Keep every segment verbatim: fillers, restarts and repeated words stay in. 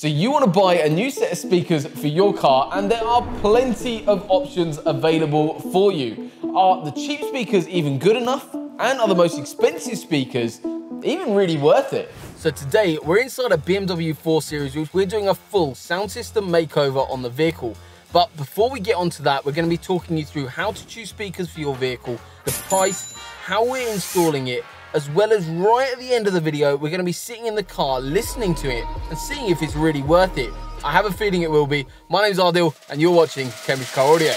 So you want to buy a new set of speakers for your car, and there are plenty of options available for you. Are the cheap speakers even good enough? And are the most expensive speakers even really worth it? So today we're inside a B M W four series, which we're doing a full sound system makeover on the vehicle. But before we get onto that, we're going to be talking you through how to choose speakers for your vehicle, the price, how we're installing it, as well as right at the end of the video, we're going to be sitting in the car, listening to it and seeing if it's really worth it. I have a feeling it will be. My name's Ardil and you're watching Cambridge Car Audio.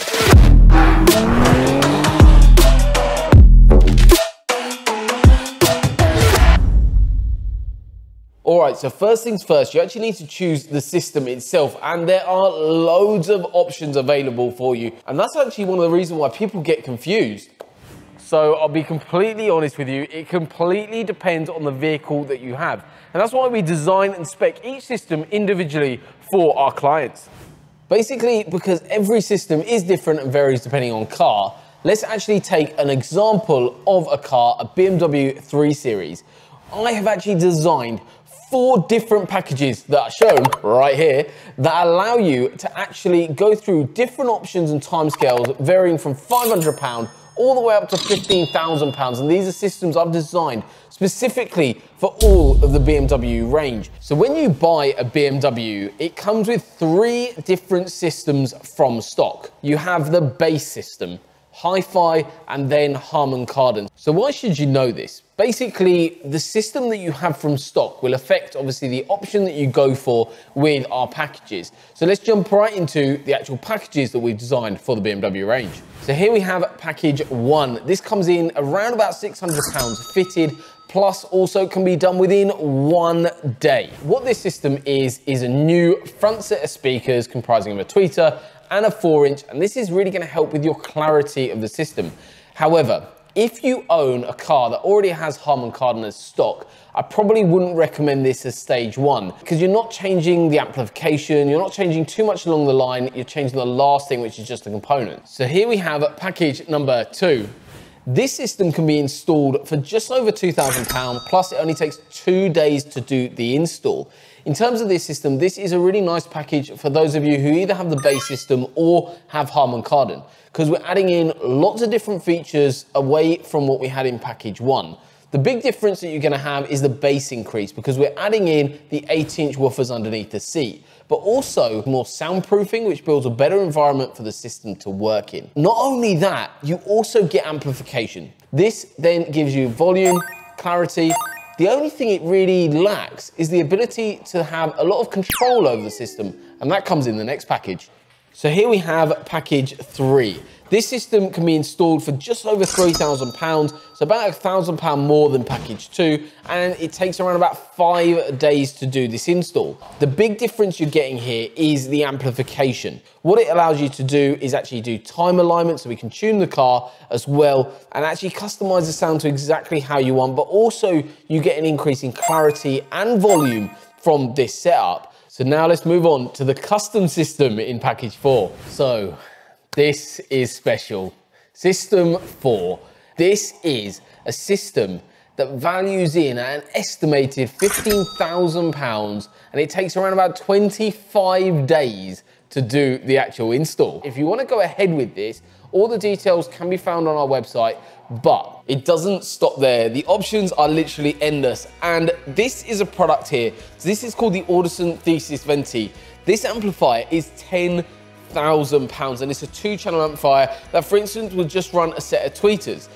All right, so first things first, you actually need to choose the system itself, and there are loads of options available for you. And that's actually one of the reasons why people get confused. So I'll be completely honest with you, it completely depends on the vehicle that you have. And that's why we design and spec each system individually for our clients. Basically, because every system is different and varies depending on car, let's actually take an example of a car, a B M W three series. I have actually designed four different packages that are shown right here that allow you to actually go through different options and timescales varying from five hundred pounds all the way up to fifteen thousand pounds, and these are systems I've designed specifically for all of the B M W range. So when you buy a B M W, it comes with three different systems from stock. You have the base system, Hi-Fi, and then Harman Kardon. So why should you know this? Basically, the system that you have from stock will affect, obviously, the option that you go for with our packages. So let's jump right into the actual packages that we've designed for the B M W range. So here we have package one. This comes in around about six hundred pounds fitted, plus also can be done within one day. What this system is, is a new front set of speakers comprising of a tweeter and a four inch, and this is really gonna help with your clarity of the system. However, if you own a car that already has Harman Kardon as stock, I probably wouldn't recommend this as stage one, because you're not changing the amplification, you're not changing too much along the line, you're changing the last thing, which is just the component. So here we have package number two. This system can be installed for just over two thousand pounds, plus it only takes two days to do the install. In terms of this system, this is a really nice package for those of you who either have the base system or have Harman Kardon, because we're adding in lots of different features away from what we had in package one. The big difference that you're gonna have is the bass increase, because we're adding in the eight inch woofers underneath the seat, but also more soundproofing, which builds a better environment for the system to work in. Not only that, you also get amplification. This then gives you volume, clarity. The only thing it really lacks is the ability to have a lot of control over the system, and that comes in the next package. So here we have package three. This system can be installed for just over three thousand pounds, so about a thousand pound more than package two, and it takes around about five days to do this install. The big difference you're getting here is the amplification. What it allows you to do is actually do time alignment, so we can tune the car as well, and actually customize the sound to exactly how you want, but also you get an increase in clarity and volume from this setup. So now let's move on to the custom system in package four. So this is special. System four. This is a system that values in at an estimated fifteen thousand pounds, and it takes around about twenty-five days to do the actual install. If you want to go ahead with this, all the details can be found on our website, but it doesn't stop there. The options are literally endless, and this is a product here. So this is called the Audison Thesis Venti. This amplifier is ten thousand pounds, and it's a two channel amplifier that, for instance, would just run a set of tweeters.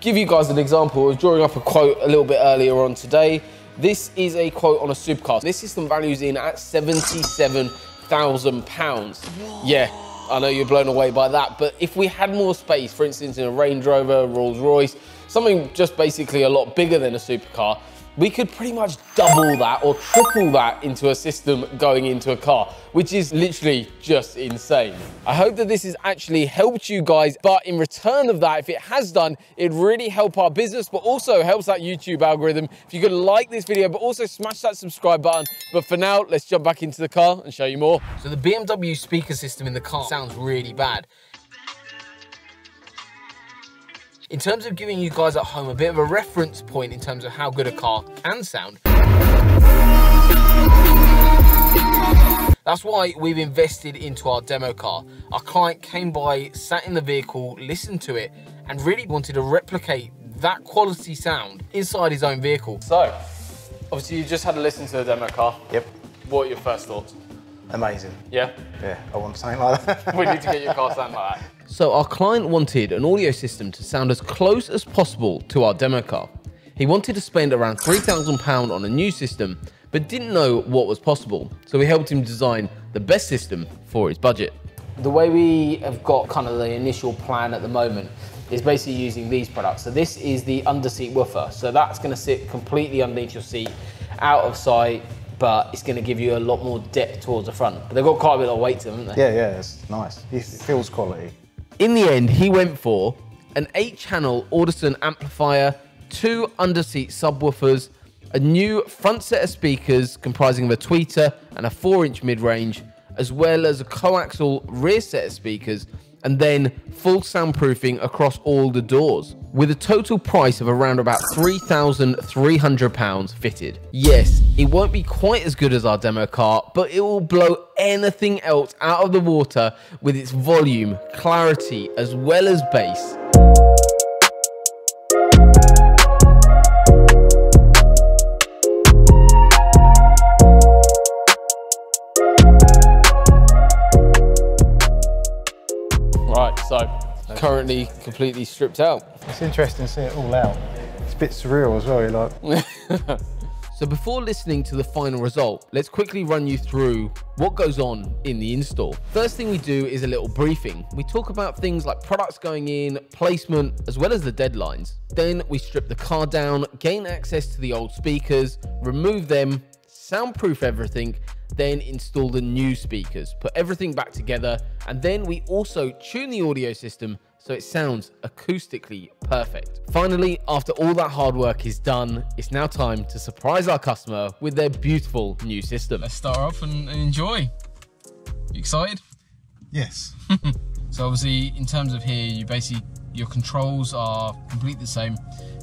Give you guys an example. I was drawing up a quote a little bit earlier on today. This is a quote on a supercar. This system values in at seventy-seven thousand pounds. Yeah, I know you're blown away by that, but if we had more space, for instance, in a Range Rover, Rolls-Royce, something just basically a lot bigger than a supercar, we could pretty much double that or triple that into a system going into a car, which is literally just insane. I hope that this has actually helped you guys, but in return of that, if it has done, it'd really help our business, but also helps that YouTube algorithm. If you could like this video, but also smash that subscribe button. But for now, let's jump back into the car and show you more. So the B M W speaker system in the car sounds really bad. In terms of giving you guys at home a bit of a reference point in terms of how good a car can sound, That's why we've invested into our demo car. Our client came by, sat in the vehicle, listened to it, and really wanted to replicate that quality sound inside his own vehicle. So, obviously you just had a listen to the demo car. Yep. What are your first thoughts? Amazing. Yeah? Yeah, I want something like that. We need to get your car sound like that. So our client wanted an audio system to sound as close as possible to our demo car. He wanted to spend around three thousand pounds on a new system, but didn't know what was possible. So we helped him design the best system for his budget. The way we have got kind of the initial plan at the moment is basically using these products. So this is the under-seat woofer. So that's gonna sit completely underneath your seat, out of sight, but it's going to give you a lot more depth towards the front. But they've got quite a bit of weight to them, haven't they? Yeah, yeah, it's nice. It feels quality. In the end, he went for an eight channel Audison amplifier, two under-seat subwoofers, a new front set of speakers comprising of a tweeter and a four inch mid-range, as well as a coaxial rear set of speakers, and then full soundproofing across all the doors, with a total price of around about three thousand three hundred pounds fitted. Yes, it won't be quite as good as our demo car, but it will blow anything else out of the water with its volume, clarity, as well as bass. So, currently completely stripped out. It's interesting to see it all out. It's a bit surreal as well, you like. So before listening to the final result, let's quickly run you through what goes on in the install. First thing we do is a little briefing. We talk about things like products going in, placement, as well as the deadlines. Then we strip the car down, gain access to the old speakers, remove them, soundproof everything, then install the new speakers, put everything back together, and then we also tune the audio system so it sounds acoustically perfect. Finally, after all that hard work is done, it's now time to surprise our customer with their beautiful new system. Let's start off and, and enjoy. You excited? Yes. So obviously, in terms of here, you basically, your controls are completely the same.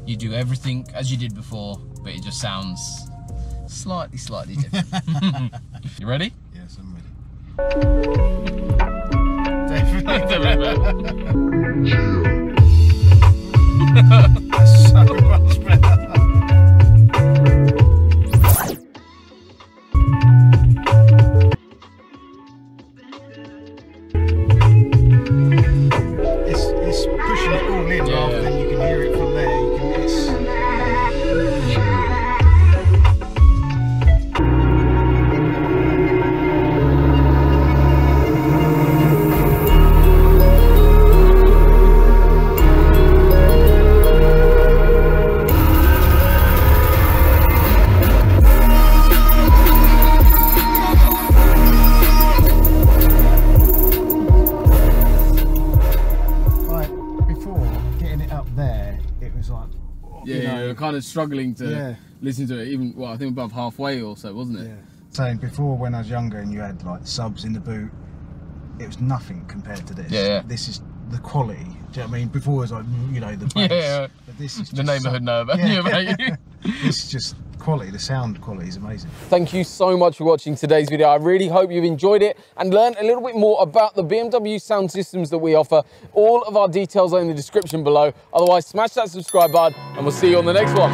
You do everything as you did before, but it just sounds slightly, slightly different. You ready? Yes, I'm ready. That's so much better. It's, it's pushing it all in, yeah, rather than you can hear it from there. You can miss. Kind of struggling to yeah. listen to it, even well, I think above halfway or so, wasn't it? Yeah. Saying before, when I was younger and you had like subs in the boot, it was nothing compared to this. Yeah, yeah. This is the quality. Do you know what I mean? Before it was like, you know, the bass, yeah, yeah. But this is the neighbourhood know. Yeah, mate. It's just quality. The sound quality is amazing. Thank you so much for watching today's video. I really hope you've enjoyed it and learned a little bit more about the B M W sound systems that we offer. All of our details are in the description below. Otherwise, smash that subscribe button and we'll see you on the next one.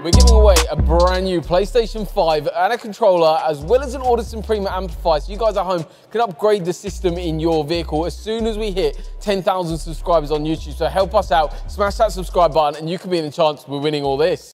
We're giving away a brand new PlayStation five and a controller, as well as an Audison Prima amplifier, so you guys at home can upgrade the system in your vehicle as soon as we hit ten thousand subscribers on YouTube. So help us out, smash that subscribe button, and you can be in the chance we're winning all this.